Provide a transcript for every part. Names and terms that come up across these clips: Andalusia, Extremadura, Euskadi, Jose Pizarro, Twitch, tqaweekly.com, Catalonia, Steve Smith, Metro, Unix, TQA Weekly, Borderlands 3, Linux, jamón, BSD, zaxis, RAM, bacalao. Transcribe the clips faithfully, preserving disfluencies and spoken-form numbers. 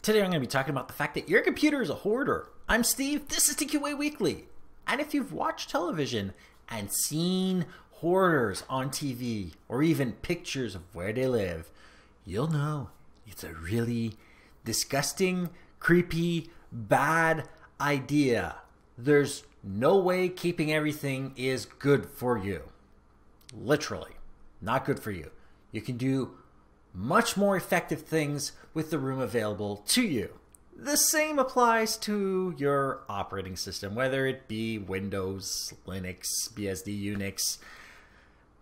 Today I'm going to be talking about the fact that your computer is a hoarder. I'm Steve, this is T Q A Weekly. And if you've watched television and seen hoarders on T V or even pictures of where they live, you'll know it's a really disgusting, creepy, bad idea. There's no way keeping everything is good for you. Literally, not good for you. You can do much more effective things with the room available to you. The same applies to your operating system, whether it be Windows, Linux, B S D, Unix,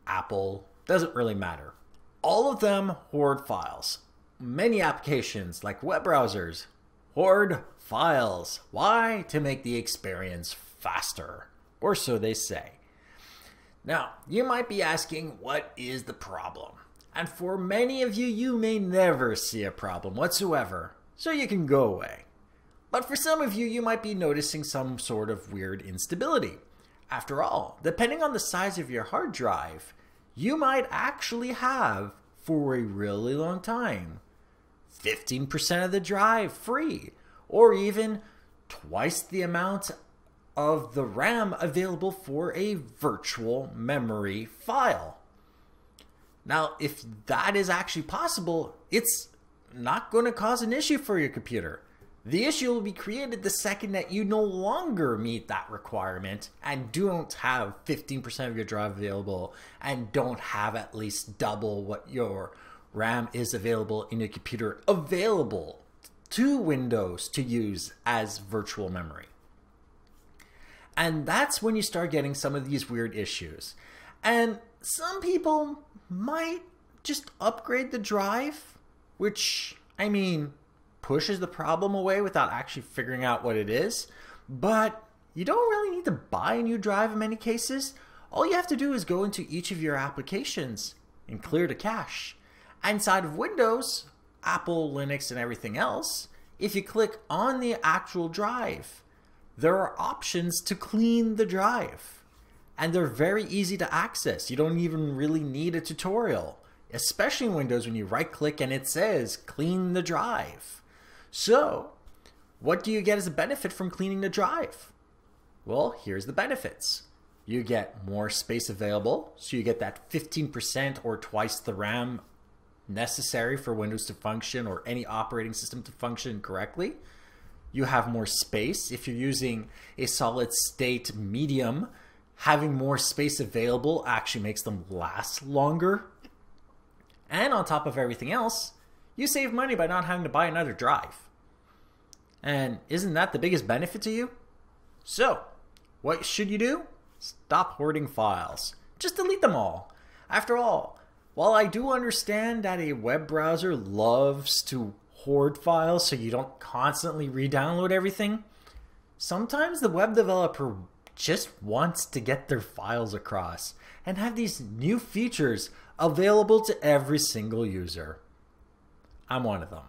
Apple, doesn't really matter. All of them hoard files. Many applications like web browsers hoard files. Why? To make the experience faster, or so they say. Now, you might be asking, what is the problem? And for many of you, you may never see a problem whatsoever, so you can go away. But for some of you, you might be noticing some sort of weird instability. After all, depending on the size of your hard drive, you might actually have, for a really long time, fifteen percent of the drive free, or even twice the amount of the RAM available for a virtual memory file. Now, if that is actually possible, it's not going to cause an issue for your computer. The issue will be created the second that you no longer meet that requirement and don't have fifteen percent of your drive available and don't have at least double what your RAM is available in your computer available to Windows to use as virtual memory. And that's when you start getting some of these weird issues. And some people might just upgrade the drive, which, I mean, pushes the problem away without actually figuring out what it is. But you don't really need to buy a new drive in many cases. All you have to do is go into each of your applications and clear the cache. Inside of Windows, Apple, Linux, and everything else, if you click on the actual drive, there are options to clean the drive. And they're very easy to access. You don't even really need a tutorial, especially in Windows when you right click and it says clean the drive. So what do you get as a benefit from cleaning the drive? Well, here's the benefits. You get more space available. So you get that fifteen percent or twice the RAM necessary for Windows to function or any operating system to function correctly. You have more space. If you're using a solid state medium, having more space available actually makes them last longer. And on top of everything else, you save money by not having to buy another drive. And isn't that the biggest benefit to you? So, what should you do? Stop hoarding files. Just delete them all. After all, while I do understand that a web browser loves to hoard files so you don't constantly re-download everything, sometimes the web developer just wants to get their files across and have these new features available to every single user. I'm one of them.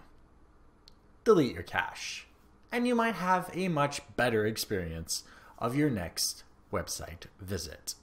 Delete your cache, and you might have a much better experience of your next website visit.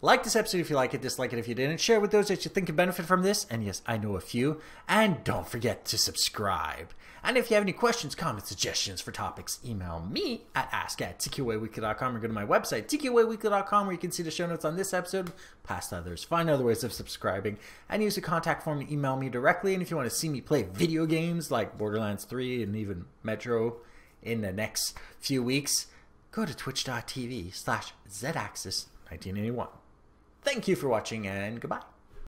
Like this episode if you like it, dislike it if you didn't, share with those that you think could benefit from this, and yes, I know a few, and don't forget to subscribe. And if you have any questions, comments, suggestions for topics, email me at ask at t q a weekly dot com or go to my website, t q a weekly dot com, where you can see the show notes on this episode, past others, find other ways of subscribing, and use the contact form to email me directly. And if you want to see me play video games like Borderlands three and even Metro in the next few weeks, go to twitch dot t v slash zaxis nineteen eighty-one. Thank you for watching, and goodbye.